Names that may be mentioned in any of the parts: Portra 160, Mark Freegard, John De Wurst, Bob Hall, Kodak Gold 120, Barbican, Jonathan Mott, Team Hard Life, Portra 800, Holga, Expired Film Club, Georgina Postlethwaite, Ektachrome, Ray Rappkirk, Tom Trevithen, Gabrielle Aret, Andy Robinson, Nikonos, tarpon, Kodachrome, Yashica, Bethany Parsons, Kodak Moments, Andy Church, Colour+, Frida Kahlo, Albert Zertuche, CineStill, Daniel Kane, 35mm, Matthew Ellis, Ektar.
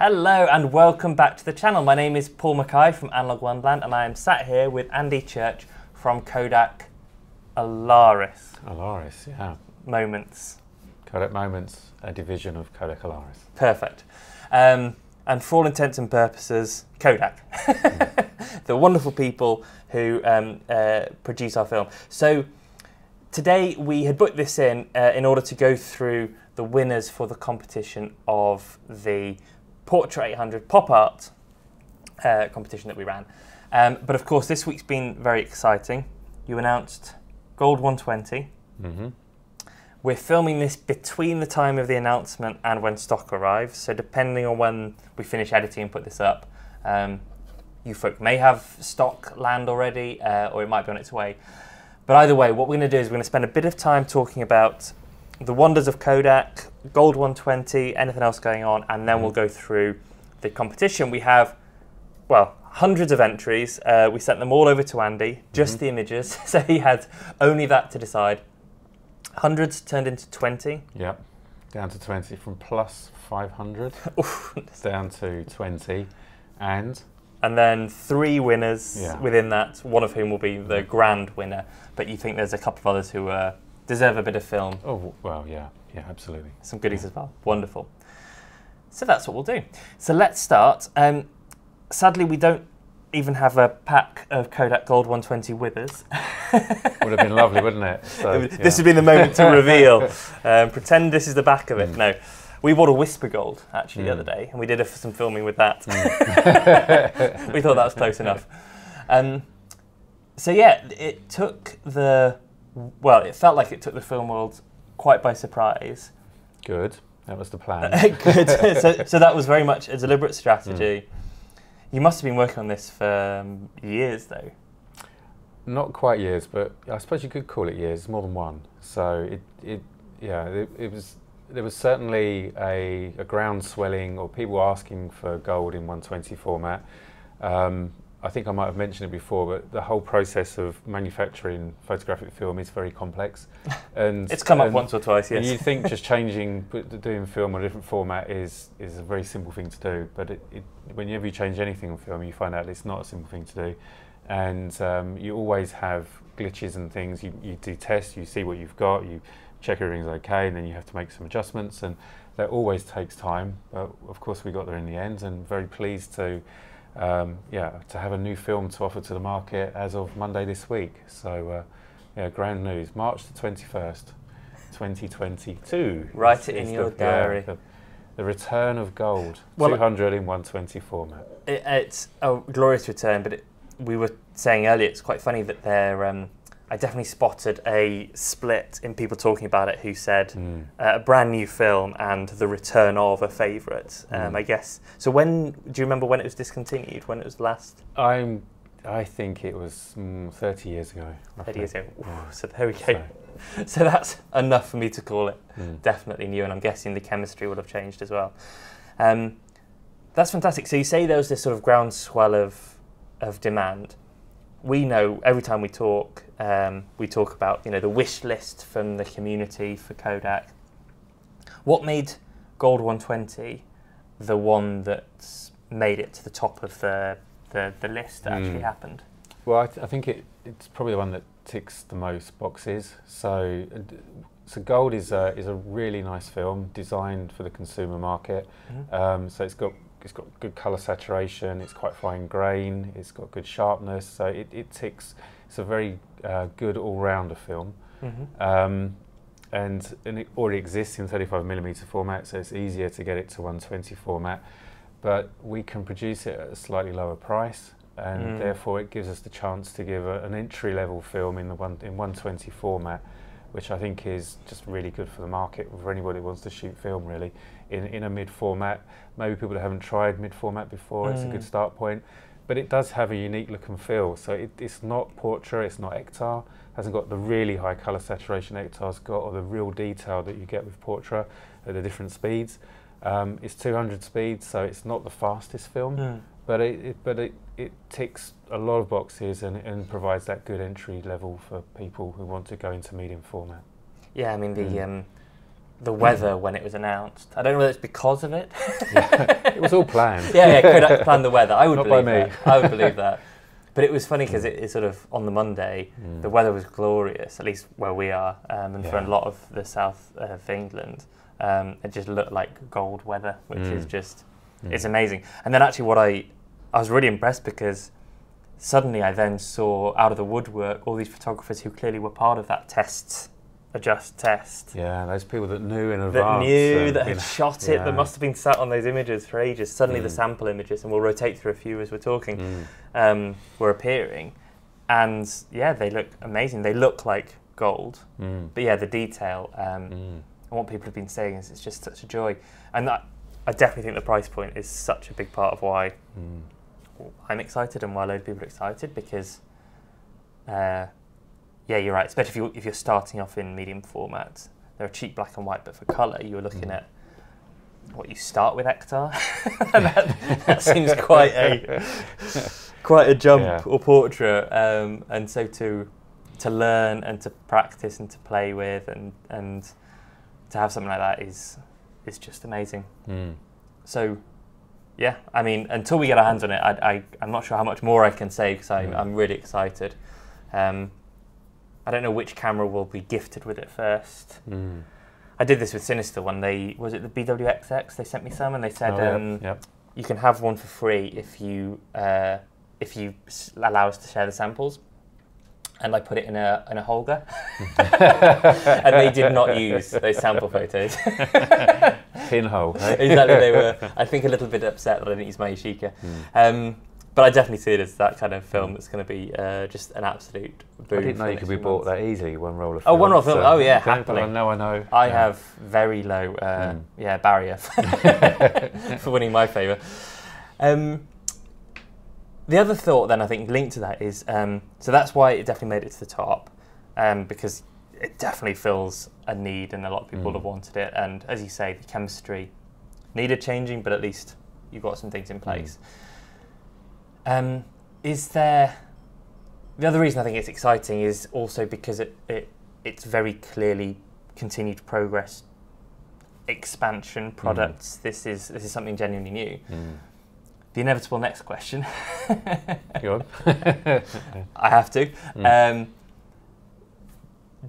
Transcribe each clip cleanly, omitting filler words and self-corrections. Hello and welcome back to the channel. My name is Paul Mackay from Analogue Wonderland and I am sat here with Andy Church from Kodak Alaris. Alaris, yeah. Moments. Kodak Moments, a division of Kodak Alaris. Perfect. And for all intents and purposes, Kodak. The wonderful people who produce our film. So today we had booked this in order to go through the winners for the competition of the Portra 800 pop art competition that we ran. But of course, this week's been very exciting. You announced Gold 120. Mm-hmm. We're filming this between the time of the announcement and when stock arrives. So depending on when we finish editing and put this up, you folk may have stock land already, or it might be on its way. But either way, what we're going to do is we're going to spend a bit of time talking about the wonders of Kodak, Gold 120, anything else going on, and then we'll go through the competition. We have, well, hundreds of entries. We sent them all over to Andy, just the images, so he had only that to decide. Hundreds turned into 20. Yep, down to 20 from plus 500, down to 20, and then three winners within that, one of whom will be the grand winner, but you think there's a couple of others who deserve a bit of film. Oh, well, yeah, absolutely. Some goodies as well, wonderful. So that's what we'll do. So let's start. Sadly, we don't even have a pack of Kodak Gold 120 with us. Would have been lovely, wouldn't it? So, This would be the moment to reveal. Pretend this is the back of it. No, we bought a Whisper Gold, actually, the other day, and we did some filming with that. We thought that was close enough. So yeah, it took the... Well, it felt like it took the film world quite by surprise. Good. That was the plan. Good. So that was very much a deliberate strategy. You must have been working on this for years, though. Not quite years, but I suppose you could call it years, more than one. So there was certainly a ground swelling, or people asking for gold in 120 format. I think I might have mentioned it before, but the whole process of manufacturing photographic film is very complex. And it's come up once or twice, yes. You think just changing, doing film on a different format is a very simple thing to do, but whenever you change anything on film, you find out it's not a simple thing to do. And you always have glitches and things. You do tests, you see what you've got, you check everything's okay, and then you have to make some adjustments, and that always takes time. But of course, we got there in the end, and very pleased to... to have a new film to offer to the market as of Monday this week. So, grand news, March the 21st, 2022. Write it in your diary. The return of gold, well, 200 in 120 format. It's a glorious return, but we were saying earlier, it's quite funny that I definitely spotted a split in people talking about it who said a brand new film and the return of a favourite, I guess. So when, do you remember when it was discontinued, when it was last? I think it was 30 years ago. Roughly. 30 years ago, ooh, so there we go. So that's enough for me to call it definitely new, and I'm guessing the chemistry would have changed as well. That's fantastic. So you say there was this sort of groundswell of demand. We know every time we talk about the wish list from the community for Kodak. What made Gold 120 the one that made it to the top of the list that actually happened? Well, I think it's probably the one that ticks the most boxes. So Gold is a really nice film designed for the consumer market. So it's got good colour saturation, it's quite fine grain, it's got good sharpness, so it ticks, it's a very good all-rounder film. And it already exists in 35mm format, so it's easier to get it to 120 format, but we can produce it at a slightly lower price, and therefore it gives us the chance to give an entry-level film in 120 format, which I think is just really good for the market, for anybody that wants to shoot film, really, in a mid-format. Maybe people that haven't tried mid-format before, it's a good start point. But it does have a unique look and feel. So it's not Portra, it's not Ektar, hasn't got the really high colour saturation Ektar's got, or the real detail that you get with Portra at the different speeds. It's 200 speeds, so it's not the fastest film, but it ticks a lot of boxes and provides that good entry level for people who want to go into medium format. Yeah, I mean, the weather when it was announced. I don't know whether it's because of it. Yeah. It was all planned. Yeah, Kodak planned the weather. I would believe that. I would believe that. But it was funny because it sort of, on the Monday, the weather was glorious, at least where we are, and for a lot of the south of England. It just looked like gold weather, which is just, it's amazing. And then actually what I was really impressed because suddenly I then saw out of the woodwork all these photographers who clearly were part of that test, adjust test. Yeah, those people that knew in advance. That knew, that had shot it, that must have been sat on those images for ages. Suddenly the sample images, and we'll rotate through a few as we're talking, were appearing. And yeah, they look amazing. They look like gold. But yeah, the detail, and what people have been saying is it's just such a joy. And that, I definitely think the price point is such a big part of why I'm excited and why a load of people are excited, because yeah, you're right, especially if you're starting off in medium format. They're cheap black and white, but for colour, you're looking at what you start with Ektar. that seems quite a jump, or Portra. And so to learn and to practice and to play with and to have something like that is just amazing. So, yeah, I mean, until we get our hands on it, I'm not sure how much more I can say because I'm really excited. I don't know which camera will be gifted with it first. I did this with CineStill when they, was it the BWXX? They sent me some and they said, you can have one for free if you allow us to share the samples. And I put it in a Holga, and they did not use those sample photos. Pinhole. Right? Exactly, they were, I think, a little bit upset that I didn't use my Yashica. But I definitely see it as that kind of film that's going to be just an absolute boom. I didn't know you could be bought that easily, one roll of film. Oh, one roll of film, oh yeah, happily. Now I know. I have very low barrier for winning my favour. The other thought then I think linked to that is, so that's why it definitely made it to the top, because it definitely fills a need and a lot of people have wanted it. And as you say, the chemistry needed changing, but at least you've got some things in place. The other reason I think it's exciting is also because it's very clearly continued progress, expansion, products. This is something genuinely new. The inevitable next question. Go on. I have to.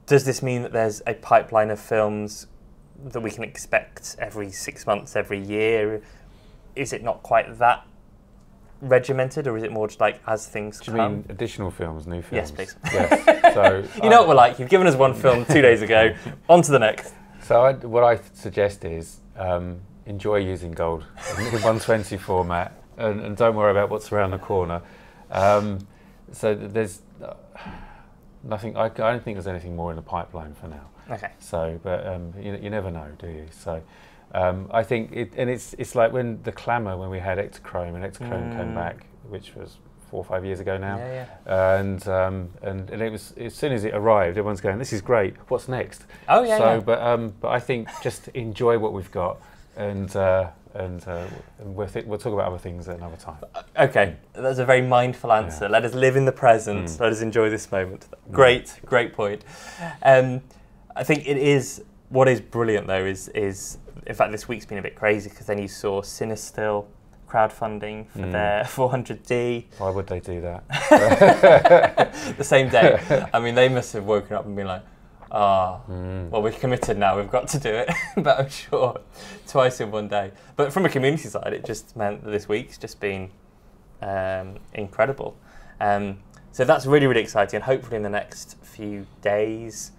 Does this mean that there's a pipeline of films that we can expect every 6 months, every year? Is it not quite that regimented, or is it more just like as things come? Do you mean additional films, new films? Yes, please. Yes. So, you know what we're like. You've given us one film 2 days ago. On to the next. So what I suggest is enjoy using gold in 120 format. And don't worry about what's around the corner. So there's nothing. I don't think there's anything more in the pipeline for now. Okay. So, but you never know, do you? So, I think it's like when the clamour when we had Ektachrome and Ektachrome came back, which was 4 or 5 years ago now. Yeah, yeah. And it was, as soon as it arrived, everyone's going, "This is great. What's next?" Oh yeah. So, yeah. But I think just enjoy what we've got and. And we'll talk about other things at another time. Okay, that's a very mindful answer. Yeah. Let us live in the present. Let us enjoy this moment. Great, great point. I think it is, what is brilliant though is in fact this week's been a bit crazy because then you saw CineStill crowdfunding for their 400D. Why would they do that? The same day. I mean, they must have woken up and been like, ah, well, we're committed now, we've got to do it, but I'm sure twice in one day. But from a community side, it just meant that this week's just been incredible. So that's really, really exciting. And hopefully in the next few days,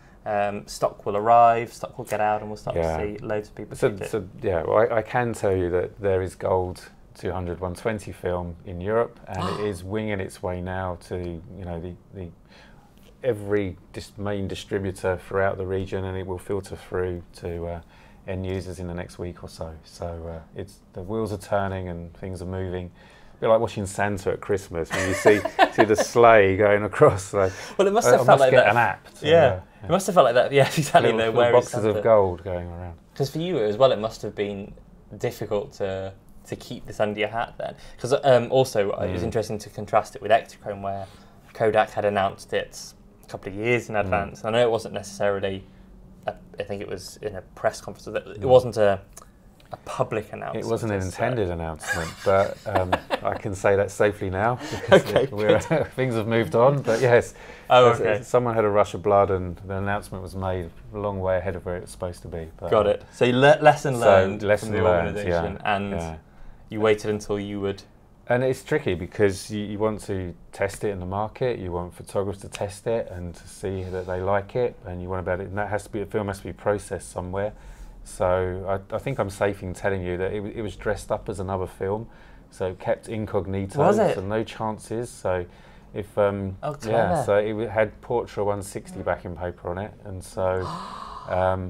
stock will arrive, stock will get out, and we'll start to see loads of people. So yeah, well, I can tell you that there is Gold 200 120 film in Europe, and it is winging its way now to, you know, the every main distributor throughout the region, and it will filter through to end users in the next week or so. So the wheels are turning and things are moving. A bit like watching Santa at Christmas when you see the sleigh going across. Like, well, it must have felt like that. An app. To, yeah, it must have felt like that. Yeah, exactly. Little, where boxes of gold going around. Because for you as well, it must have been difficult to keep this under your hat then. Because also it was interesting to contrast it with Ektachrome, where Kodak had announced its couple of years in advance. I know it wasn't necessarily I think it was in a press conference. It wasn't a public announcement. It wasn't an intended announcement, but I can say that safely now. Okay, things have moved on, but yes. Oh, okay. Someone had a rush of blood and the announcement was made a long way ahead of where it was supposed to be. But got it. So lesson learned from the organisation, yeah, and you waited until you would... And it's tricky because you want to test it in the market, you want photographers to test it and to see that they like it, and you want about it, and that has to be, the film has to be processed somewhere. So I think I'm safe in telling you that it was dressed up as another film, so it kept incognito, was it? So no chances. So if so it had Portra 160 backing paper on it, and so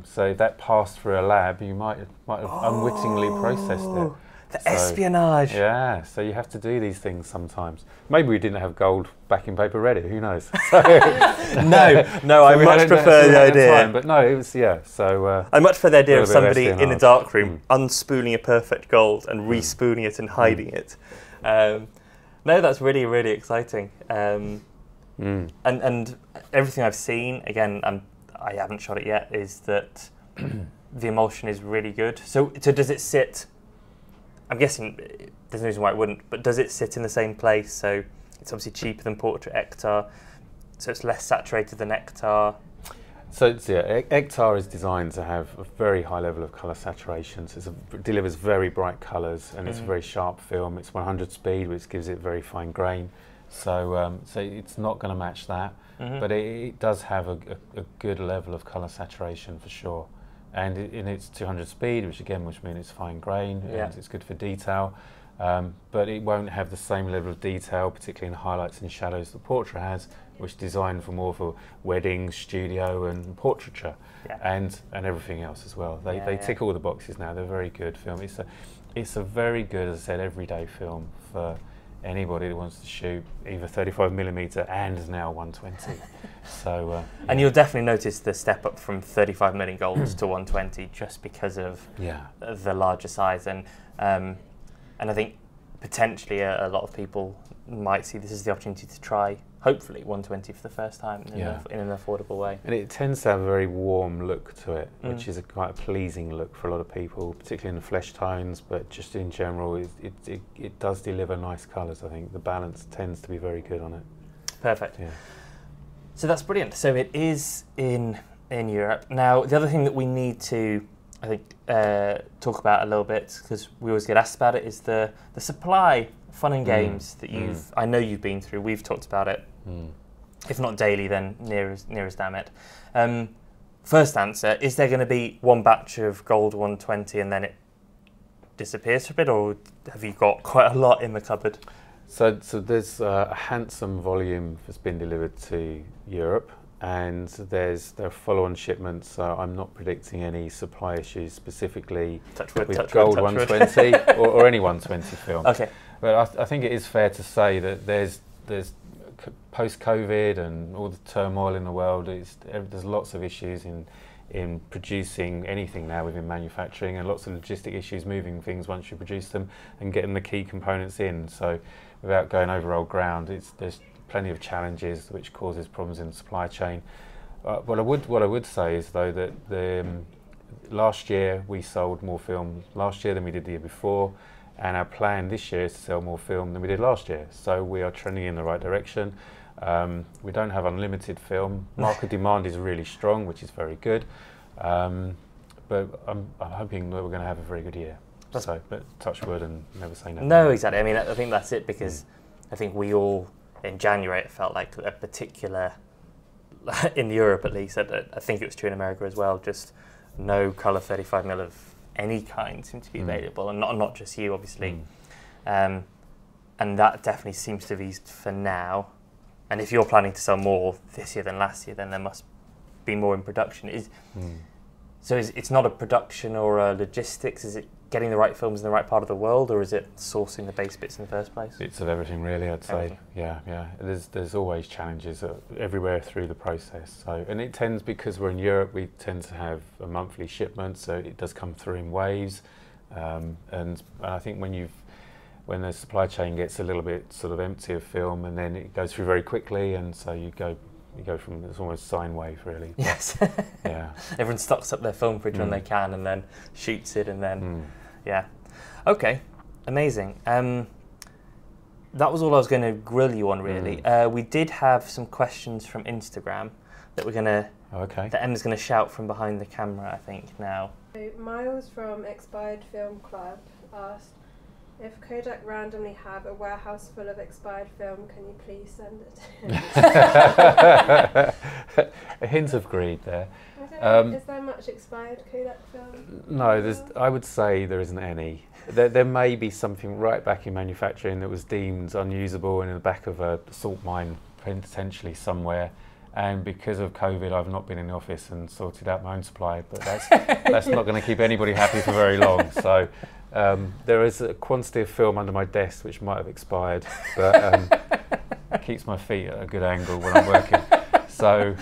so if that passed through a lab, you might have unwittingly processed it. The espionage. Yeah, so you have to do these things sometimes. Maybe we didn't have gold backing paper ready. Who knows? So no, I much prefer the idea. Time, but no, it was So I much prefer the idea of somebody in a dark room unspooling a perfect gold and respooling it and hiding it. No, that's really, really exciting. And everything I've seen, again, I haven't shot it yet, is that the emulsion is really good. So does it sit? I'm guessing there's no reason why it wouldn't, but does it sit in the same place? So it's obviously cheaper than Portra Ektar, so it's less saturated than Ektar. So Ektar is designed to have a very high level of colour saturation, so it delivers very bright colours, and it's a very sharp film. It's 100 speed, which gives it very fine grain, so it's not going to match that, but it does have a good level of colour saturation for sure. And in its 200 speed, which means it's fine grain, and it's good for detail, but it won't have the same level of detail, particularly in highlights and shadows that Portra has, which is designed for more for weddings, studio, and portraiture, and everything else as well. They tick all the boxes now. They're a very good film. It's a very good, as I said, everyday film for anybody that wants to shoot either 35mm and now 120. So and you'll definitely notice the step up from 35mm gold to 120 just because of the larger size, and I think potentially a lot of people might see this as the opportunity to try, hopefully, 120 for the first time in an affordable way. And it tends to have a very warm look to it, which is quite a pleasing look for a lot of people, particularly in the flesh tones, but just in general, it does deliver nice colours, I think. The balance tends to be very good on it. Perfect. Yeah. So that's brilliant. So it is in Europe. Now, the other thing that we need to, I think, talk about a little bit, because we always get asked about it, is the supply, fun and games that you've, I know you've been through. We've talked about it, if not daily, then near as damn it. First answer, is there going to be one batch of gold 120 and then it disappears for a bit, or have you got quite a lot in the cupboard? So there's a handsome volume that's been delivered to Europe, and there are follow-on shipments, so I'm not predicting any supply issues specifically with gold 120 or any 120 film. Okay. But I think it is fair to say that there's post-COVID and all the turmoil in the world, there's lots of issues in producing anything now within manufacturing, and lots of logistic issues moving things once you produce them and getting the key components in. So without going over old ground, there's plenty of challenges which causes problems in the supply chain. What I would say is though that last year we sold more film last year than we did the year before, and our plan this year is to sell more film than we did last year. So we are trending in the right direction. We don't have unlimited film. Market demand is really strong, which is very good. But I'm hoping that we're going to have a very good year. But touch wood and never say no. No, exactly. I mean, I think that's it, because I think we all. In January, it felt like a particular, in Europe at least, I think it was true in America as well, just no colour 35mm of any kind seemed to be available, and not just you, obviously. And that definitely seems to have eased for now. And if you're planning to sell more this year than last year, then there must be more in production. So it's not a production or a logistics, is it? Getting the right films in the right part of the world, or is it sourcing the base bits in the first place? It's of everything, really, I'd say. Everything. Yeah. There's always challenges everywhere through the process. So, and it tends, because we're in Europe, we tend to have a monthly shipment, so it does come through in waves. And I think when the supply chain gets a little bit sort of empty of film, and then it goes through very quickly, and so you go you go from, it's almost sine wave really. Yes. Yeah. Everyone stocks up their film fridge when they can, and then shoots it, and then yeah. Okay, amazing. That was all I was going to grill you on really. We did have some questions from Instagram that we're going to, that Emma's going to shout from behind the camera, I think, now. So Miles from Expired Film Club asked, if Kodak randomly have a warehouse full of expired film, can you please send it to him? A hint of greed there. Is there much expired Kodak film? No, there's, I would say there isn't any. There may be something right back in manufacturing that was deemed unusable and in the back of a salt mine potentially somewhere. And because of COVID, I've not been in the office and sorted out my own supply, but that's, that's not going to keep anybody happy for very long. So there is a quantity of film under my desk which might have expired, but it keeps my feet at a good angle when I'm working. So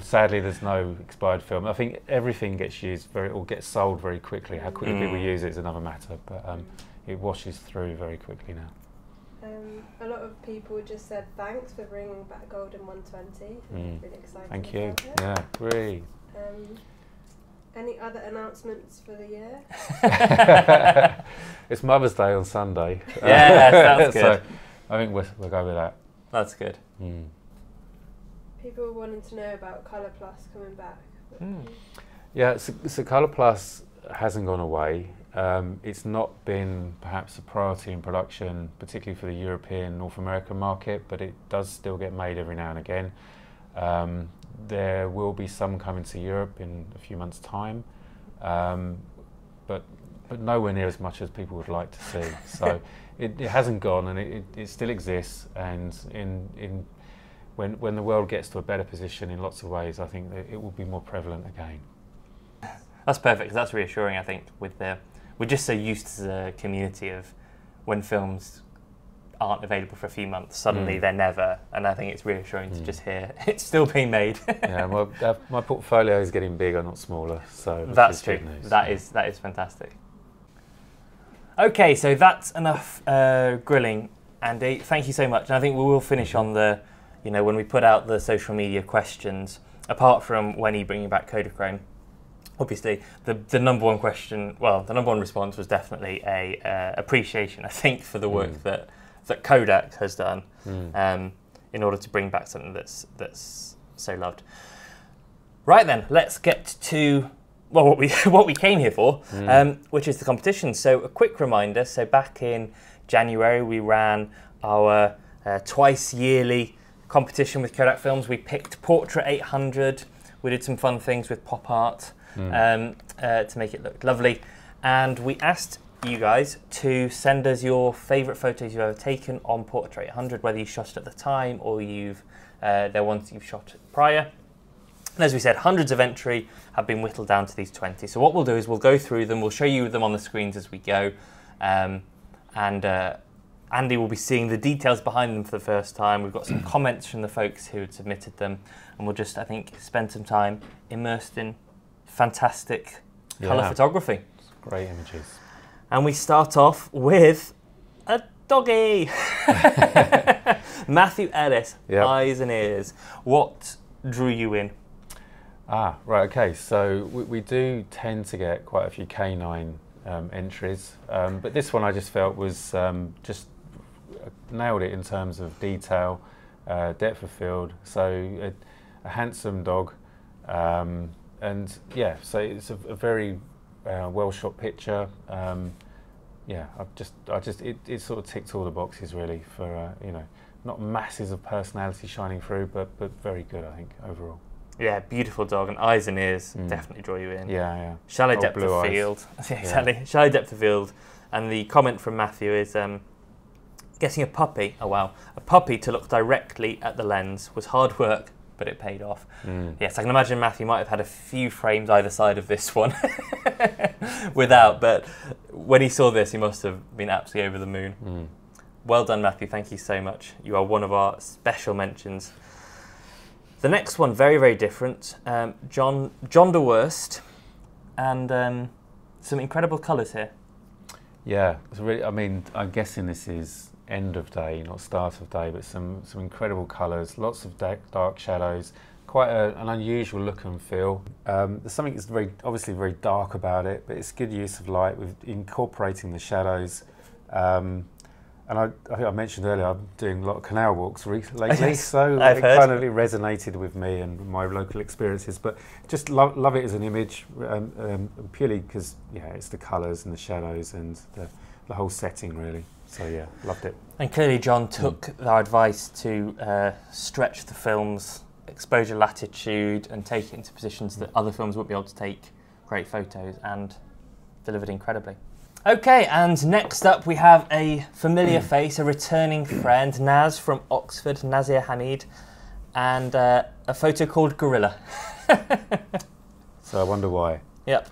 sadly, there's no expired film. I think everything gets used or gets sold very quickly. How quickly we use it is another matter, but it washes through very quickly now. A lot of people just said thanks for bringing back Golden 120. Really exciting. Thank you. Yeah, great. Any other announcements for the year? It's Mother's Day on Sunday. Yeah, that's good. So I think we'll go with that. That's good. People wanted to know about Colour+ coming back. Yeah, so Colour+ hasn't gone away. It's not been perhaps a priority in production, particularly for the European, North American market, but it does still get made every now and again. There will be some coming to Europe in a few months' time, but nowhere near as much as people would like to see. So it hasn't gone, and it still exists. And when the world gets to a better position in lots of ways, I think that it will be more prevalent again. That's perfect. 'Cause that's reassuring. I think we're just so used to the community of when films aren't available for a few months, suddenly they're never, and I think it's reassuring to just hear it's still being made. Yeah, my portfolio is getting bigger, not smaller, so that's true. News. That is fantastic. Okay, so that's enough grilling, Andy. Thank you so much, and I think we will finish on the, you know, when we put out the social media questions. Apart from when are you bringing back Kodachrome? Obviously, the number one question, well, the number one response was definitely a appreciation, I think, for the work that Kodak has done in order to bring back something that's so loved. Right then, let's get to, well, what we came here for, which is the competition. So a quick reminder, so back in January we ran our twice yearly competition with Kodak films. We picked Portra 800, we did some fun things with pop art to make it look lovely, and we asked you guys to send us your favourite photos you've ever taken on Portra 800, whether you shot it at the time or they're ones you've shot prior. And as we said, hundreds of entry have been whittled down to these 20. So what we'll do is we'll go through them, we'll show you them on the screens as we go, and Andy will be seeing the details behind them for the first time. We've got some comments from the folks who had submitted them, and we'll just, I think, spend some time immersed in fantastic colour photography. Great images. And we start off with a doggy. Matthew Ellis, Eyes and Ears. What drew you in? Right, okay. So we do tend to get quite a few canine entries, but this one I just felt was just nailed it in terms of detail, depth of field. So a handsome dog, and yeah, so it's a very well shot picture. Yeah, it sort of ticked all the boxes really for, you know, not masses of personality shining through, but very good, I think, overall. Yeah, beautiful dog, and Eyes and Ears definitely draw you in. Yeah, yeah. Shallow depth of field. Yeah, exactly. Yeah. Shallow depth of field. And the comment from Matthew is, getting a puppy, a puppy to look directly at the lens was hard work, but it paid off. Yes, I can imagine Matthew might have had a few frames either side of this one without, but when he saw this, he must have been absolutely over the moon. Well done, Matthew. Thank you so much. You are one of our special mentions. The next one, very, very different. John De Wurst, and some incredible colours here. Yeah, it's really, I mean, I'm guessing this is end of day, not start of day, but some incredible colours, lots of dark shadows, quite an unusual look and feel. There's something that's obviously very dark about it, but it's good use of light with incorporating the shadows. And I think I mentioned earlier, I'm doing a lot of canal walks lately, so it kind of resonated with me and my local experiences. But just love it as an image, purely because, yeah, it's the colours and the shadows and the whole setting, really. So yeah, loved it. And clearly John took our advice to stretch the film's exposure latitude and take it into positions that other films wouldn't be able to take great photos, and delivered incredibly. Okay, and next up we have a familiar face, a returning friend, Naz from Oxford, Nazir Hamid, and a photo called Gorilla. So I wonder why. Yep.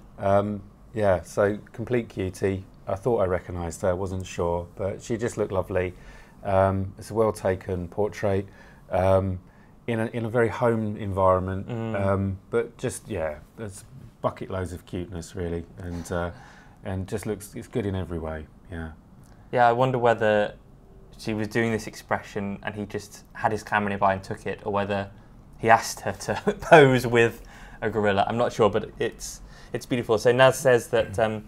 Yeah, so complete cutie. I thought I recognised her, I wasn't sure, but she just looked lovely. It's a well-taken portrait in a very home environment, but just, yeah, there's bucket loads of cuteness, really, and just looks, it's good in every way, yeah. Yeah, I wonder whether she was doing this expression and he just had his camera nearby and took it, or whether he asked her to pose with a gorilla. I'm not sure, but it's beautiful. So Naz says that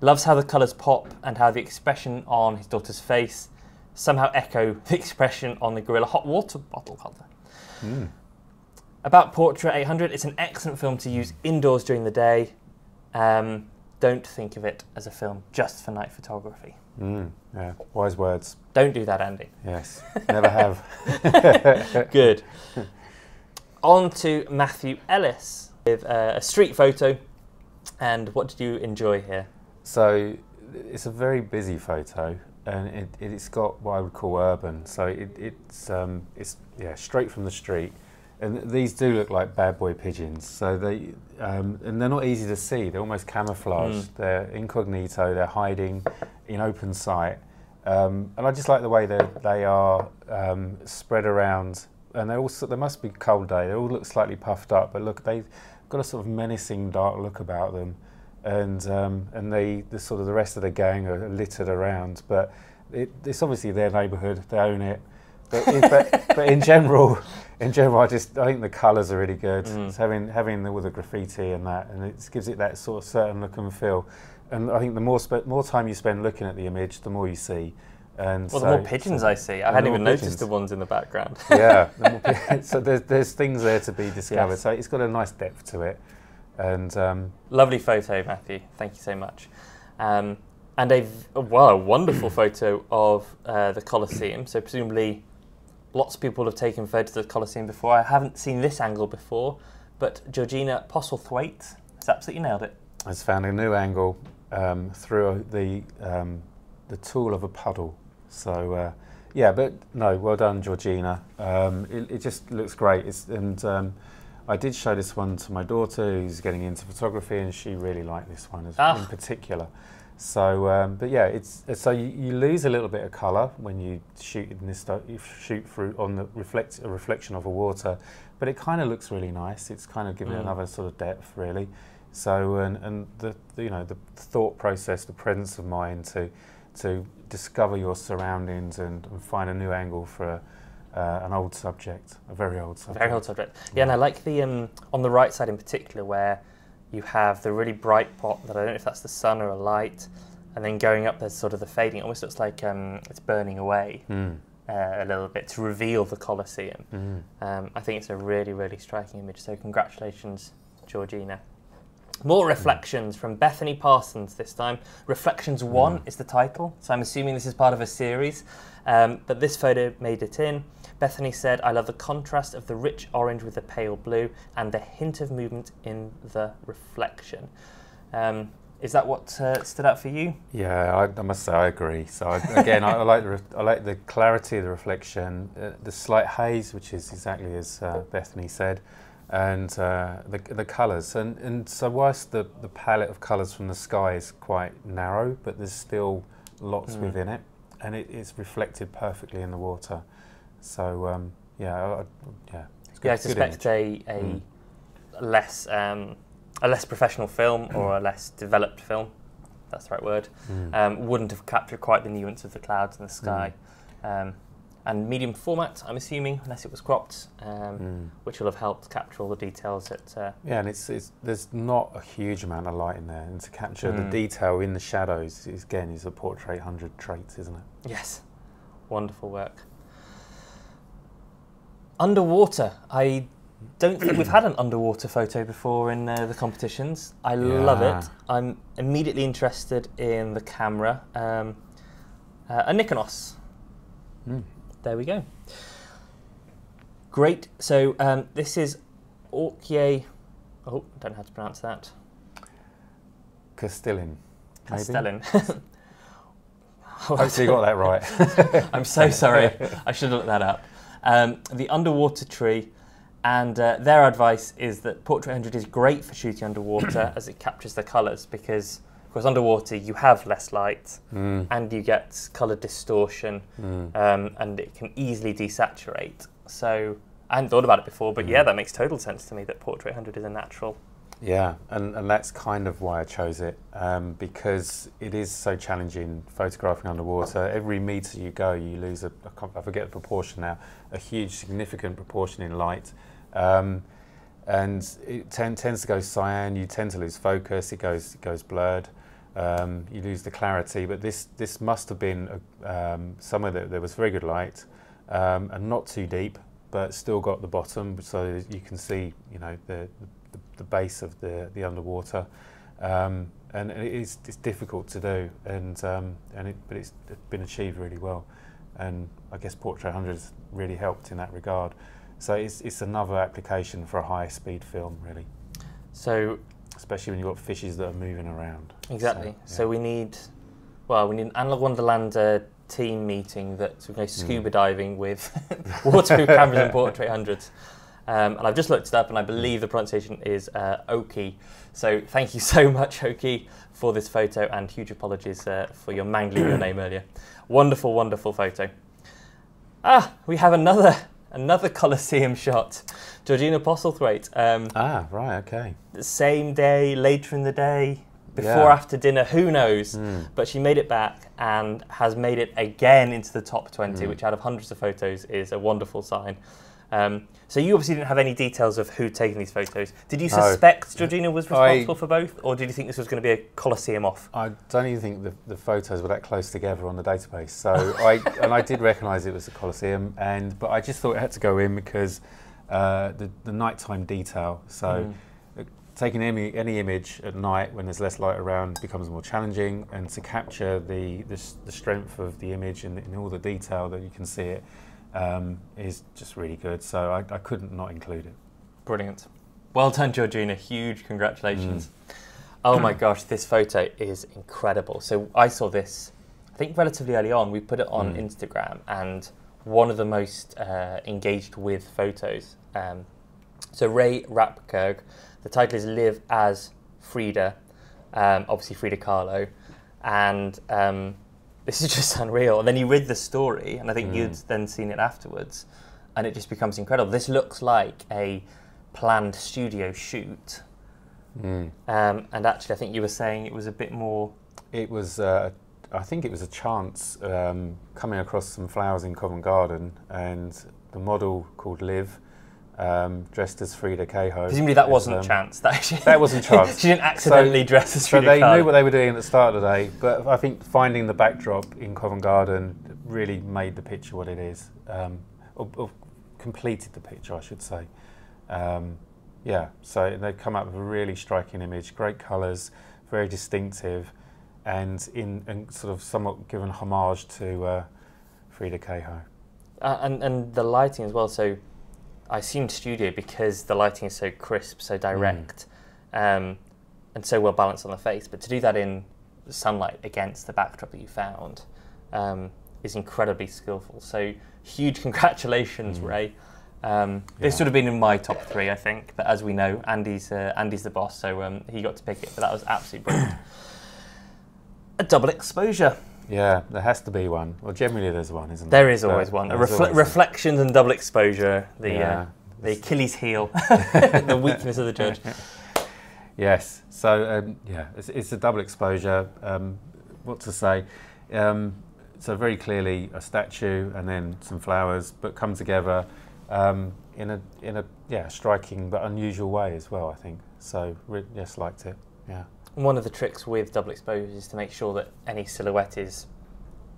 loves how the colours pop and how the expression on his daughter's face somehow echo the expression on the gorilla hot water bottle holder. Mm. About Portra 800, it's an excellent film to use indoors during the day. Don't think of it as a film just for night photography. Mm, yeah, wise words. Don't do that, Andy. Yes, never have. Good. On to Matthew Ellis with a street photo. And what did you enjoy here? So it's a very busy photo, and it's got what I would call urban. So it's yeah, straight from the street. And these do look like bad boy pigeons, so they and they're not easy to see. They're almost camouflaged. They're incognito. They're hiding in open sight, and I just like the way that they are spread around. And they also, they must be a cold day. They all look slightly puffed up, but look, they've got a sort of menacing dark look about them, and the sort of the rest of the gang are littered around. But it's obviously their neighbourhood. They own it. But in general, I think the colours are really good. It's having all the graffiti and that, and it gives it that sort of certain look and feel. And I think the more time you spend looking at the image, the more you see. And well, the more pigeons I see. I hadn't even noticed the ones in the background. Yeah, so there's things there to be discovered. Yes. So it's got a nice depth to it. And lovely photo, Matthew. Thank you so much. And a wonderful photo of the Colosseum. So presumably, lots of people have taken photos of the Colosseum before. I haven't seen this angle before, but Georgina Postlethwaite has absolutely nailed it. Has found a new angle through the tool of a puddle. So yeah, but no, well done, Georgina. It just looks great. I did show this one to my daughter, who's getting into photography, and she really liked this one in particular. So, but yeah, so you lose a little bit of colour when you shoot through on the reflection of a water, but it kind of looks really nice. It's kind of giving it another sort of depth, really. So, and the you know, the thought process, the presence of mind to discover your surroundings and find a new angle for an old subject, a very old subject. Very old subject. Yeah, yeah. And I like the on the right side in particular where you have the really bright pot that I don't know if that's the sun or a light, and then going up there's sort of the fading. It almost looks like it's burning away a little bit to reveal the Colosseum. I think it's a really, really striking image. So congratulations, Georgina. More reflections from Bethany Parsons this time. Reflections 1 is the title, so I'm assuming this is part of a series, but this photo made it in. Bethany said, I love the contrast of the rich orange with the pale blue and the hint of movement in the reflection. Is that what stood out for you? Yeah, I must say I agree. So again, I like the clarity of the reflection, the slight haze, which is exactly as Bethany said, and the colours. And so whilst the palette of colours from the sky is quite narrow, but there's still lots within it, and it's reflected perfectly in the water. So it's good. Yeah, I suspect a less professional film or a less developed film that's the right word, wouldn't have captured quite the nuance of the clouds and the sky. And medium format, I'm assuming, unless it was cropped, which will have helped capture all the details. That, yeah, and there's not a huge amount of light in there, and to capture the detail in the shadows, is, again, is a Portra 800 trait, isn't it? Yes, wonderful work. Underwater, I don't think we've had an underwater photo before in the competitions. I love it. I'm immediately interested in the camera. A Nikonos. There we go. Great. So this is Oki. Oh, I don't know how to pronounce that. Castellin. Castellin. Hopefully you got that right. I'm so sorry. I should have looked that up. The underwater tree, and their advice is that Portra 800 is great for shooting underwater as it captures the colours, because of course underwater you have less light and you get colour distortion and it can easily desaturate. So I hadn't thought about it before, but yeah, that makes total sense to me that Portra 800 is a natural. Yeah, and that's kind of why I chose it, because it is so challenging photographing underwater. Every metre you go, you lose I forget the proportion now, a huge significant proportion in light. And it tends to go cyan, you tend to lose focus, it goes blurred, you lose the clarity. But this must have been somewhere that there was very good light and not too deep, but still got the bottom, so you can see, you know, the base of the underwater, and it's difficult to do, but it's been achieved really well, and I guess Portra 800 has really helped in that regard. So it's another application for a high speed film, really. So especially when you've got fishes that are moving around. Exactly. So, yeah. So we need an Analogue Wonderland team meeting that we go scuba diving with waterproof cameras and Portra 800s. And I've just looked it up, and I believe the pronunciation is Oki. So thank you so much, Oki, for this photo, and huge apologies for your mangling your name earlier. Wonderful, wonderful photo. Ah, we have another Colosseum shot. Georgina Postlethwaite. Right, okay. The same day, later in the day, before, after dinner, who knows? But she made it back and has made it again into the top 20, which out of hundreds of photos is a wonderful sign. So you obviously didn't have any details of who'd taken these photos. Did you suspect Georgina was responsible for both, or did you think this was going to be a Colosseum off? I don't even think the photos were that close together on the database. So I did recognise it was a Colosseum, but I just thought it had to go in because the nighttime detail. So taking any image at night when there's less light around becomes more challenging, and to capture the strength of the image and all the detail that you can see it. Is just really good, so I couldn't not include it. Brilliant. Well done, Georgina. Huge congratulations. Oh my gosh, this photo is incredible. So I saw this, I think, relatively early on. We put it on Instagram, and one of the most engaged with photos. So Ray Rappkirk, the title is Live as Frida, obviously Frida Kahlo, and this is just unreal. And then you read the story, and I think you'd then seen it afterwards, and it just becomes incredible. This looks like a planned studio shoot. And actually, I think you were saying it was a bit more... It was, I think it was a chance coming across some flowers in Covent Garden, and the model called Liv, dressed as Frida Kahlo. Presumably that wasn't a chance. That wasn't a chance. She didn't accidentally dress as Frida Kahlo. So they knew what they were doing at the start of the day, but I think finding the backdrop in Covent Garden really made the picture what it is, or completed the picture, I should say. Yeah, so they've come up with a really striking image, great colours, very distinctive, and sort of somewhat given homage to Frida Kahlo. And the lighting as well, so... I assumed studio because the lighting is so crisp, so direct, and so well balanced on the face. But to do that in sunlight against the backdrop that you found is incredibly skillful. So huge congratulations, Ray. This would have been in my top three, I think. But as we know, Andy's the boss, so he got to pick it. But that was absolutely brilliant. A double exposure. Yeah, there has to be one. Well, generally there's one, isn't there? There is always one. Reflections and double exposure, the Achilles heel, the weakness of the judge. Yes, so yeah, it's a double exposure. What to say? So very clearly a statue and then some flowers, but come together in a yeah, striking but unusual way as well, I think. So just liked it. Yeah. One of the tricks with double exposure is to make sure that any silhouette is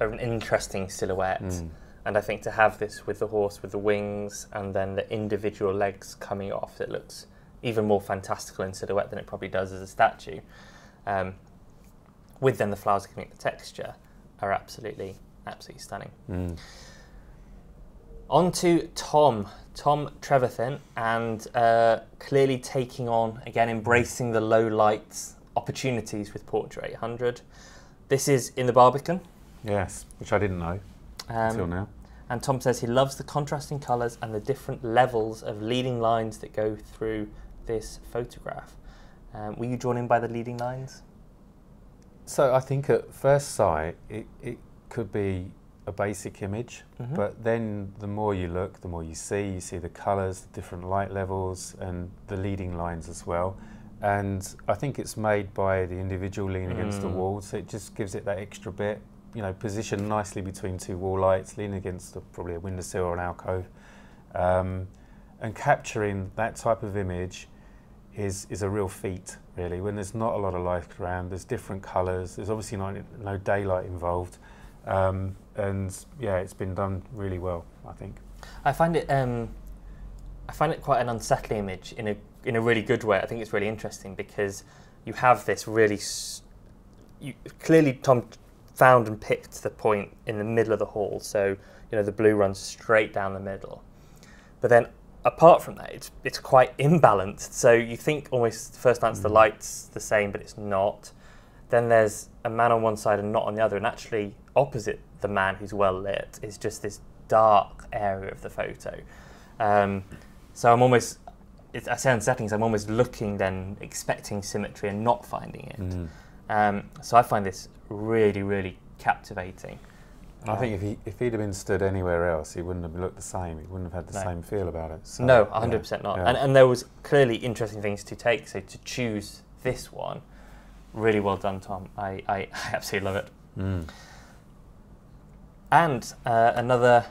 an interesting silhouette. Mm. And I think to have this with the horse, with the wings, and then the individual legs coming off, it looks even more fantastical in silhouette than it probably does as a statue. With then the flowers giving it the texture are absolutely stunning. Mm. On to Tom Trevithen, and clearly taking on, again, embracing the low lights opportunities with Portra 800. This is in the Barbican. Yes, which I didn't know until now. And Tom says he loves the contrasting colours and the different levels of leading lines that go through this photograph. Were you drawn in by the leading lines? So I think at first sight, it could be a basic image, mm-hmm. but then the more you look, the more you see the colours, the different light levels, and the leading lines as well. And I think it's made by the individual leaning against the wall, so it just gives it that extra bit, you know, positioned nicely between two wall lights, leaning against probably a windowsill or an alcove. And capturing that type of image is a real feat, really, when there's not a lot of light around, there's different colours, there's obviously no daylight involved. And yeah, it's been done really well, I think. I find it quite an unsettling image in a really good way. I think it's really interesting because you have this really clearly Tom found and picked the point in the middle of the hall, so you know the blue runs straight down the middle. But then apart from that, it's quite imbalanced. So you think almost first glance the light's the same, but it's not. Then there's a man on one side and not on the other, and actually opposite the man who's well lit is just this dark area of the photo. So I'm almost, I say unsettling, so I'm almost looking then, expecting symmetry and not finding it. So I find this really, really captivating. I think if he'd have been stood anywhere else, he wouldn't have looked the same. He wouldn't have had the same feel about it. So, no, 100% yeah, not. Yeah. And there was clearly interesting things to take, so to choose this one, really well done, Tom. I absolutely love it. And another,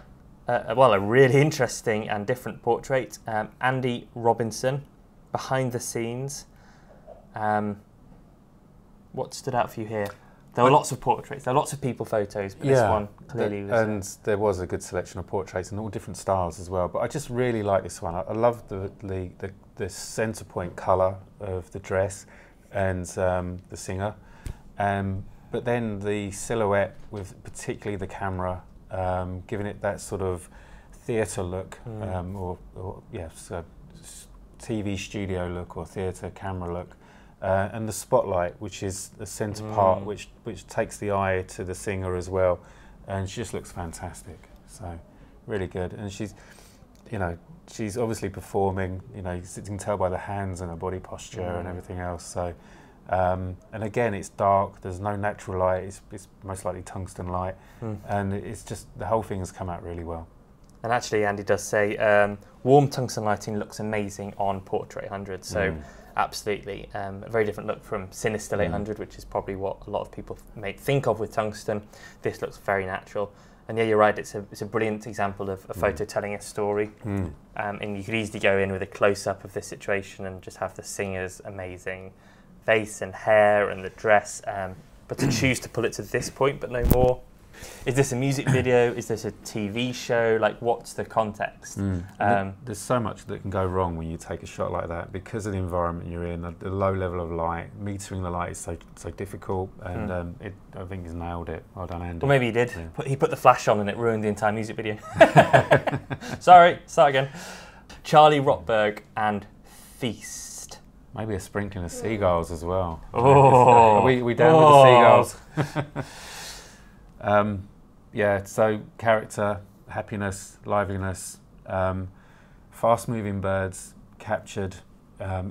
well, a really interesting and different portrait, Andy Robinson, behind the scenes. What stood out for you here? There were lots of portraits, there were lots of people photos, but this one clearly was... And there was a good selection of portraits in all different styles as well, but I just really like this one. I love the centre point colour of the dress and the singer. But then the silhouette with particularly the camera, giving it that sort of theatre look, or yeah, so TV studio look or theatre camera look, and the spotlight, which is the centre part, which takes the eye to the singer as well, and she just looks fantastic. So really good, and she's, you know, she's obviously performing. You know, you can tell by the hands and her body posture and everything else. So. And again, it's dark, there's no natural light, it's most likely tungsten light, and it's just, the whole thing has come out really well. And actually, Andy does say, warm tungsten lighting looks amazing on Portra 800, so absolutely, a very different look from CineStill 800, which is probably what a lot of people may think of with tungsten. This looks very natural. And yeah, you're right, it's a brilliant example of a photo telling a story. And you could easily go in with a close-up of this situation and just have the singer's amazing face and hair and the dress, but to choose to pull it to this point but no more. Is this a music video? Is this a TV show? like, what's the context? There's so much that can go wrong when you take a shot like that because of the environment you're in, the low level of light, metering the light is so difficult, and I think he's nailed it. Well done, Andy. Well, maybe he did. Yeah. He put the flash on and it ruined the entire music video. Sorry, start again. Charlie Rotberg and Feast. Maybe a sprinkling of seagulls as well. Oh, we down with the seagulls. Yeah, so character, happiness, liveliness, fast-moving birds captured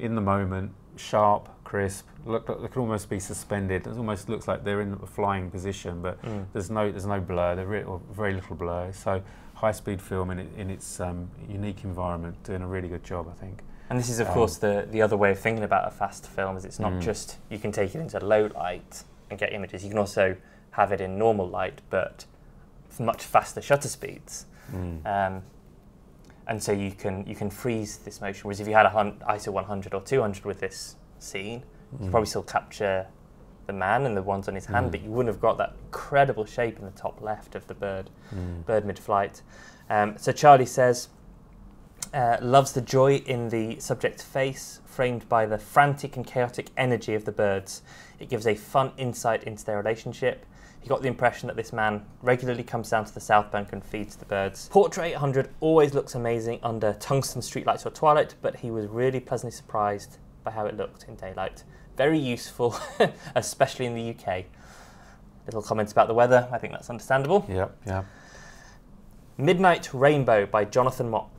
in the moment, sharp, crisp. Look, they could almost be suspended. It almost looks like they're in a flying position, but there's no blur. Or very little blur. So high-speed film in its unique environment, doing a really good job, I think. And this is, of course, the other way of thinking about a fast film, is it's not just you can take it into low light and get images. You can also have it in normal light, but much faster shutter speeds. And so you can freeze this motion. Whereas if you had an ISO 100 or 200 with this scene, you'd probably still capture the man and the ones on his hand, but you wouldn't have got that incredible shape in the top left of the bird, bird mid-flight. So Charlie says, loves the joy in the subject's face, framed by the frantic and chaotic energy of the birds. It gives a fun insight into their relationship. He got the impression that this man regularly comes down to the South Bank and feeds the birds. Portra 800 always looks amazing under tungsten streetlights or twilight, but he was really pleasantly surprised by how it looked in daylight. Very useful, especially in the UK. Little comments about the weather, I think that's understandable. Yep, yeah. Midnight Rainbow by Jonathan Mott.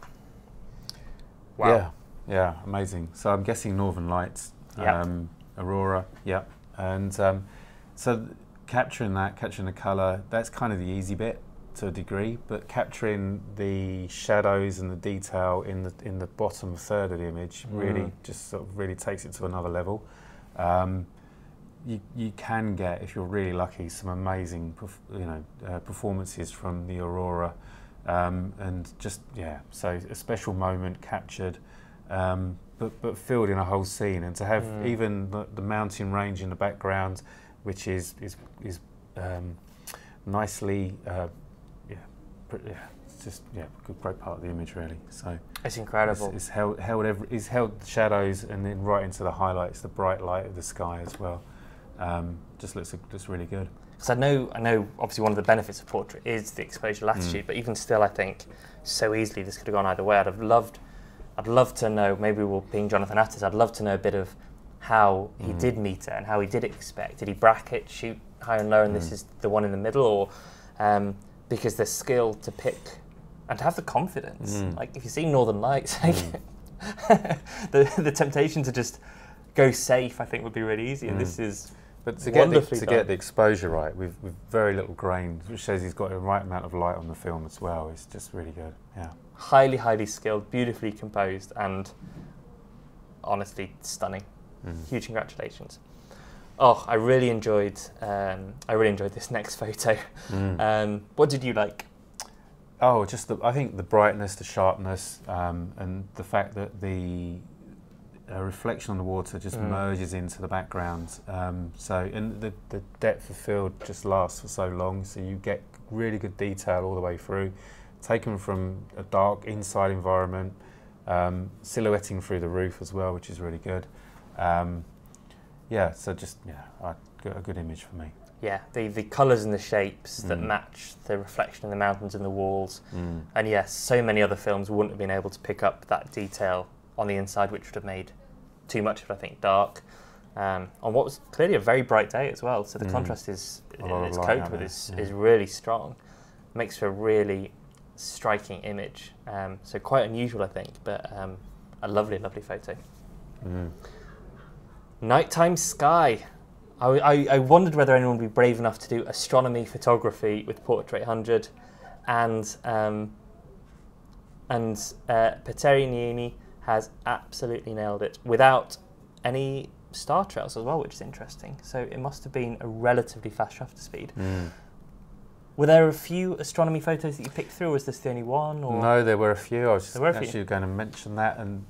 Wow. Yeah, yeah, amazing. So I'm guessing Northern Lights, Aurora, yeah. And so capturing that, capturing the colour, that's kind of the easy bit to a degree, but capturing the shadows and the detail in the bottom third of the image really just sort of really takes it to another level. You can get, if you're really lucky, some amazing performances from the Aurora, and just so a special moment captured, but filled in a whole scene, and to have even the mountain range in the background, which is nicely. It's just a great part of the image really. So it's incredible. It's held the shadows and then right into the highlights, the bright light of the sky as well. Just looks really good. Because I know obviously one of the benefits of Portra is the exposure latitude, but even still I think so easily this could have gone either way. I'd love to know. Maybe we'll ping Jonathan Attis. I'd love to know a bit of how he did meter and how he did expect. Did he bracket, shoot high and low, and this is the one in the middle, or? Because the skill to pick and to have the confidence. Like if you see Northern Lights, the temptation to just go safe, I think, would be really easy. And this is But to get the exposure right with very little grain, which shows he's got the right amount of light on the film as well. It's just really good. Yeah. Highly, highly skilled, beautifully composed, and honestly stunning. Huge congratulations. Oh, I really enjoyed this next photo. What did you like? Oh, just I think the brightness, the sharpness, and the fact that the reflection on the water just merges into the background. So the depth of field just lasts for so long, so you get really good detail all the way through, taken from a dark inside environment, silhouetting through the roof as well, which is really good. Yeah, so just a good image for me. Yeah, the colours and the shapes that match the reflection in the mountains and the walls. And yes, so many other films wouldn't have been able to pick up that detail on the inside, which would have made too much of it, I think, dark. On what was clearly a very bright day as well, so the contrast is is really strong. Makes for a really striking image. So quite unusual, I think, but a lovely, lovely photo. Nighttime Sky. I wondered whether anyone would be brave enough to do astronomy photography with Portra 800, and Peterignini has absolutely nailed it without any star trails as well, which is interesting. So it must have been a relatively fast shutter speed. Were there a few astronomy photos that you picked through? Or was this the only one? Or? No, there were a few. I was just actually going to mention that, and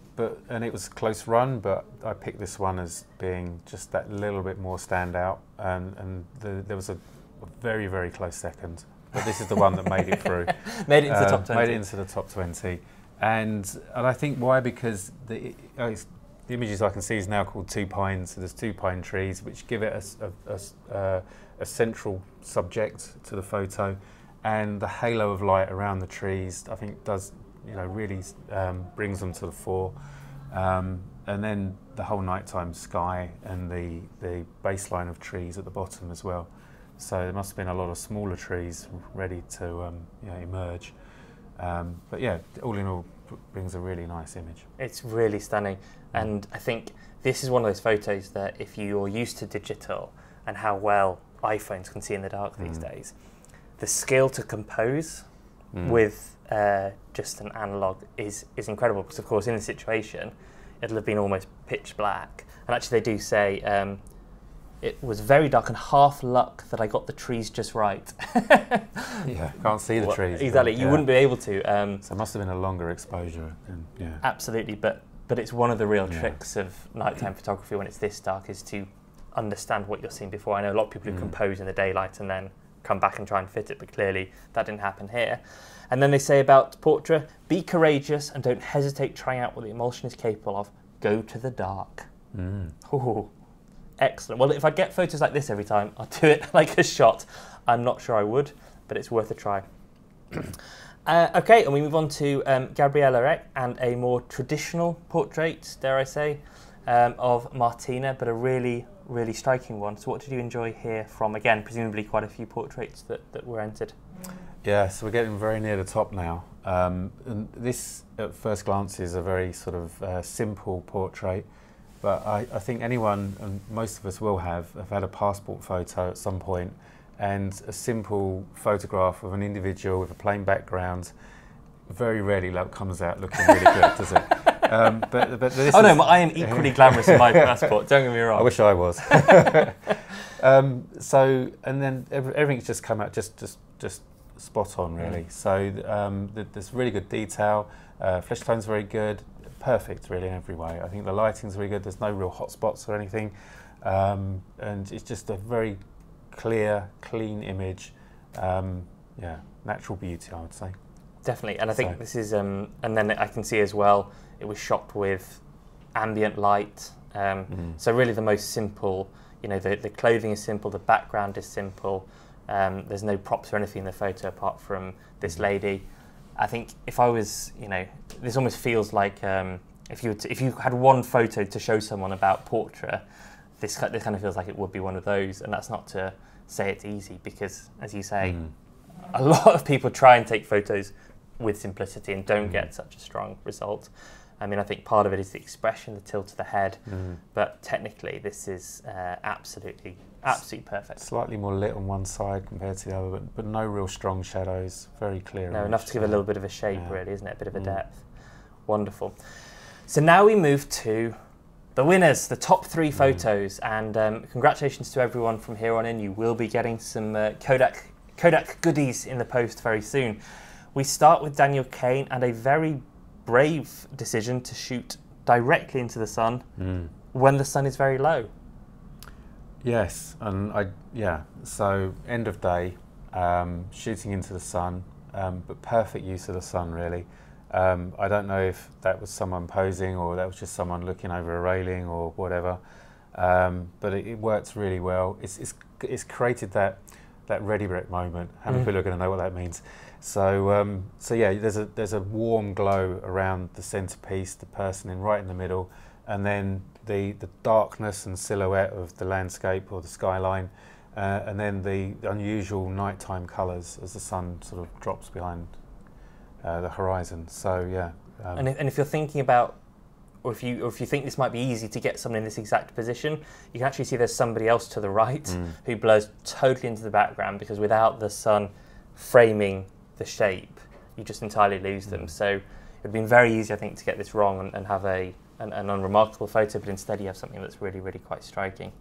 it was a close run, but I picked this one as being just that little bit more standout, and there was a very, very close second. But this is the one that made it through. Made it into the top 20. Made it into the top 20, and I think why, because the images I can see is now called Two Pines. So there's two pine trees, which give it a central subject to the photo, and the halo of light around the trees, I think, does really brings them to the fore, and then the whole nighttime sky and the baseline of trees at the bottom as well. So there must have been a lot of smaller trees ready to emerge, but yeah, all in all, brings a really nice image. It's really stunning, and I think this is one of those photos that if you're used to digital and how well iPhones can see in the dark these days. The skill to compose with just an analogue is incredible, because of course in the situation it'll have been almost pitch black. And actually they do say, it was very dark and half luck that I got the trees just right. Yeah, can't see the trees. Exactly, you wouldn't be able to. So it must have been a longer exposure. And, yeah. Absolutely, but it's one of the real tricks of nighttime photography when it's this dark is to understand what you're seeing before. I know a lot of people who compose in the daylight and then come back and try and fit it, but clearly that didn't happen here. And then they say about Portra, be courageous and don't hesitate trying out what the emulsion is capable of. Go to the dark. Ooh. Excellent. Well, if I get photos like this every time, I'll do it like a shot. I'm not sure I would, but it's worth a try. Okay, and we move on to Gabrielle Aret and a more traditional portrait, dare I say, of Martina, but a really, really striking one. So what did you enjoy here from, again, presumably quite a few portraits that were entered? Yeah, so we're getting very near the top now. And this, at first glance, is a very sort of simple portrait. But I think anyone, and most of us will have had a passport photo at some point, and a simple photograph of an individual with a plain background very rarely comes out looking really good, does it? But this no, I am equally glamorous in my passport, don't get me wrong. I wish I was. And then everything's just come out just spot on, really. So there's really good detail, flesh tone's very good. Perfect, really, in every way. I think the lighting's really good. There's no real hot spots or anything, and it's just a very clear, clean image. Yeah, natural beauty, I would say. Definitely, and I think this is. And then I can see as well, it was shot with ambient light. So really, the most simple. You know, the clothing is simple. The background is simple. There's no props or anything in the photo apart from this lady. I think if I was, you know, this almost feels like if you had one photo to show someone about Portra, this kind of feels like it would be one of those, and that's not to say it's easy because, as you say, a lot of people try and take photos with simplicity and don't get such a strong result. I mean, I think part of it is the expression, the tilt of the head, but technically this is absolutely perfect. Slightly more lit on one side compared to the other, but no real strong shadows, very clear. No, enough to give a little bit of a shape, really, isn't it? A bit of a depth. Wonderful. So now we move to the winners, the top three photos, and congratulations to everyone from here on in. You will be getting some Kodak goodies in the post very soon. We start with Daniel Kane and a very brave decision to shoot directly into the sun when the sun is very low. Yes, and so end of day, shooting into the sun, but perfect use of the sun, really. I don't know if that was someone posing or that was just someone looking over a railing or whatever, but it works really well. It's created that ready-brick moment. How many people are going to know what that means? So yeah, there's a warm glow around the centerpiece, the person right in the middle, and then the darkness and silhouette of the landscape or the skyline, and then the unusual nighttime colours as the sun sort of drops behind the horizon. So yeah. And if you're thinking about, or if you think this might be easy to get someone in this exact position, you can actually see there's somebody else to the right who blurs totally into the background, because without the sun framing the shape, you just entirely lose them. So it would have been very easy, I think, to get this wrong and have an unremarkable photo, but instead you have something that's really, really quite striking.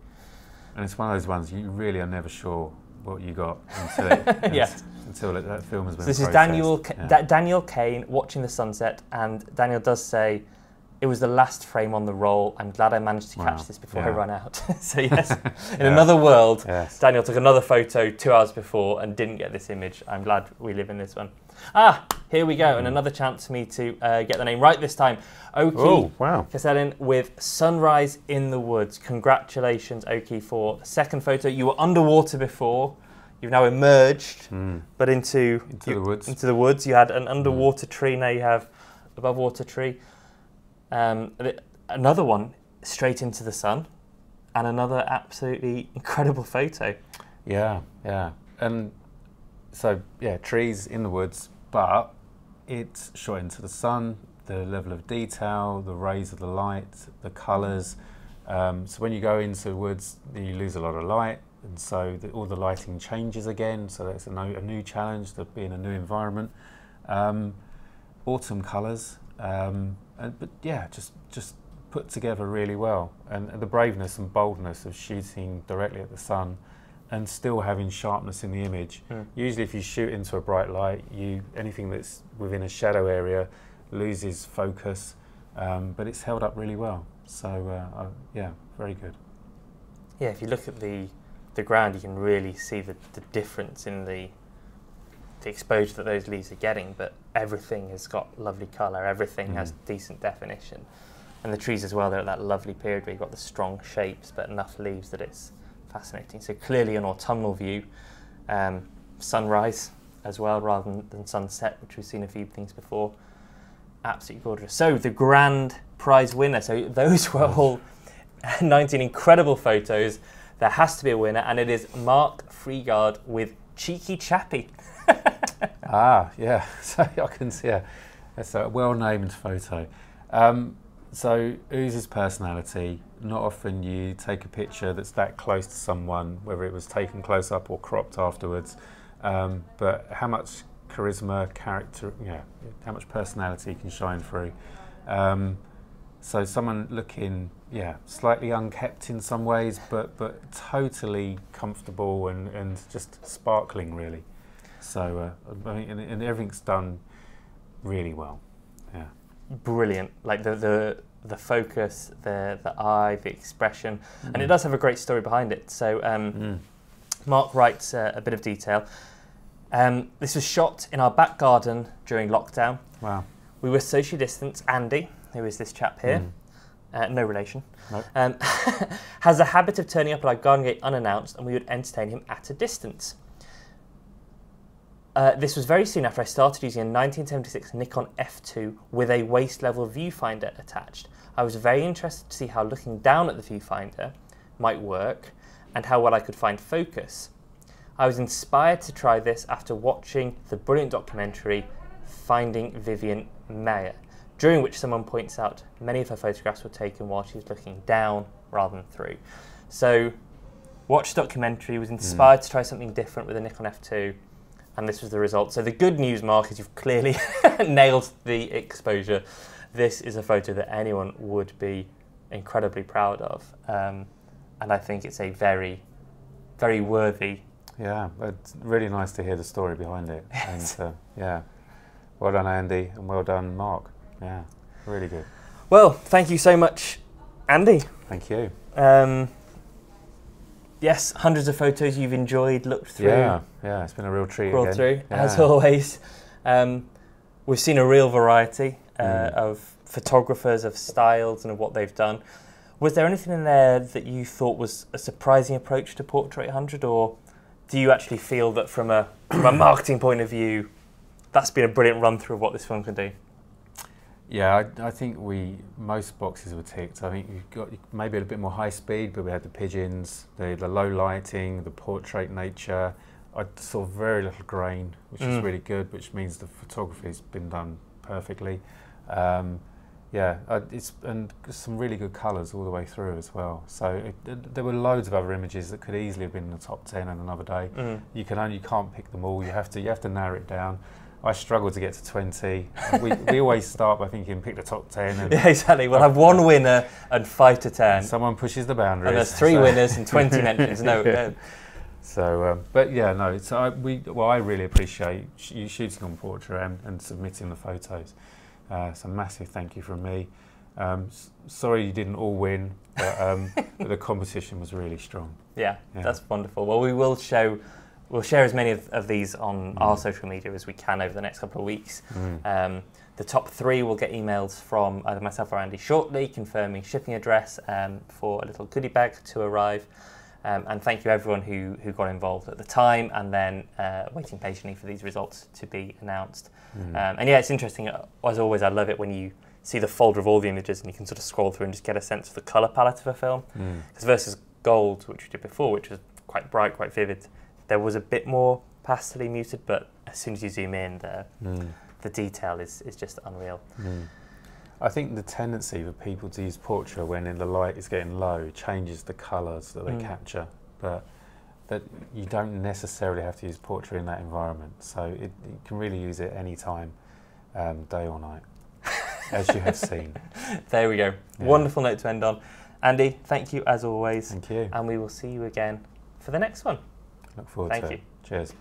And it's one of those ones you really are never sure what you got until that film has been. So this is Daniel Kane watching the sunset, and Daniel does say, "It was the last frame on the roll. I'm glad I managed to catch this before I run out." So yes, in another world, Daniel took another photo 2 hours before and didn't get this image. I'm glad we live in this one. Ah, here we go, and another chance for me to get the name right this time. Oki Castellin with Sunrise in the Woods. Congratulations, Oki, for the second photo. You were underwater before. You've now emerged, but into the woods. Into the woods. You had an underwater tree. Now you have above water tree. Another one straight into the sun, and another absolutely incredible photo. Yeah, yeah. And so, yeah, trees in the woods, but it's shot into the sun, the level of detail, the rays of the light, the colours. So when you go into the woods, you lose a lot of light, and so all the lighting changes again, so that's a new challenge to be in a new environment. Autumn colours. But yeah, just put together really well, and the braveness and boldness of shooting directly at the sun and still having sharpness in the image. Mm. Usually if you shoot into a bright light, anything that's within a shadow area loses focus, but it's held up really well. So yeah, very good. Yeah, if you look at the ground, you can really see the difference in the exposure that those leaves are getting, but everything has got lovely colour, everything has decent definition. And the trees as well, they're at that lovely period where you've got the strong shapes but enough leaves that it's fascinating. So clearly an autumnal view, sunrise as well rather than sunset, which we've seen a few things before. Absolutely gorgeous. So the grand prize winner, so those were all 19 incredible photos. There has to be a winner, and it is Mark Freegard with Cheeky Chappy. Yeah, so I can see, that's a well-named photo. So oozes personality. Not often you take a picture that's that close to someone, whether it was taken close up or cropped afterwards, but how much charisma, character, how much personality can shine through. So someone looking, slightly unkept in some ways, but totally comfortable and just sparkling, really. So I mean, and everything's done really well. Yeah. Brilliant, like the focus, the eye, the expression, and it does have a great story behind it. So Mark writes a bit of detail. This was shot in our back garden during lockdown. Wow. We were socially distanced. Andy, who is this chap here, no relation, nope. Has a habit of turning up at our garden gate unannounced, and we would entertain him at a distance. This was very soon after I started using a 1976 Nikon F2 with a waist-level viewfinder attached. I was very interested to see how looking down at the viewfinder might work and how well I could find focus. I was inspired to try this after watching the brilliant documentary Finding Vivian Mayer, during which someone points out many of her photographs were taken while she was looking down rather than through. So, watched the documentary, was inspired to try something different with a Nikon F2, and this was the result. So the good news, Mark, is you've clearly nailed the exposure. This is a photo that anyone would be incredibly proud of. And I think it's a very, very worthy. Yeah, it's really nice to hear the story behind it. And yeah, well done, Andy, and well done, Mark. Yeah, really good. Well, thank you so much, Andy. Thank you. Yes, hundreds of photos you've enjoyed, looked through. Yeah, it's been a real treat. Crawled through, as always. We've seen a real variety of photographers, of styles, and of what they've done. Was there anything in there that you thought was a surprising approach to Portra 800, or do you actually feel that from a marketing point of view, that's been a brilliant run-through of what this film can do? Yeah, I think most boxes were ticked. I think you've got maybe a bit more high speed, but we had the pigeons, the low lighting, the portrait nature. I saw very little grain, which is really good, which means the photography's been done perfectly. And some really good colours all the way through as well. So there were loads of other images that could easily have been in the top 10 on another day. You can't pick them all. You have to narrow it down. I struggle to get to 20. We always start by thinking, pick the top 10. And yeah, exactly. We'll have one winner and 5 to 10. Someone pushes the boundaries. And there's 3 winners and 20 mentions. No. Yeah. So, but yeah, no. So I really appreciate you shooting on Portra and submitting the photos. So massive thank you from me. Sorry you didn't all win, but the competition was really strong. Yeah, that's wonderful. Well, we will show. We'll share as many of these on our social media as we can over the next couple of weeks. The top 3 will get emails from either myself or Andy shortly confirming shipping address for a little goodie bag to arrive. And thank you everyone who got involved at the time and then waiting patiently for these results to be announced. And yeah, it's interesting. As always, I love it when you see the folder of all the images and you can sort of scroll through and just get a sense of the colour palette of a film. Because versus Gold, which we did before, which was quite bright, quite vivid, there was a bit more pastely muted, but as soon as you zoom in, the detail is just unreal. I think the tendency for people to use Portra when the light is getting low changes the colours that they capture, but that you don't necessarily have to use Portra in that environment. So you can really use it any time, day or night. as you have seen. There we go. Yeah. Wonderful note to end on. Andy, thank you as always. Thank you. And we will see you again for the next one. Look forward to it. Thank you. Cheers.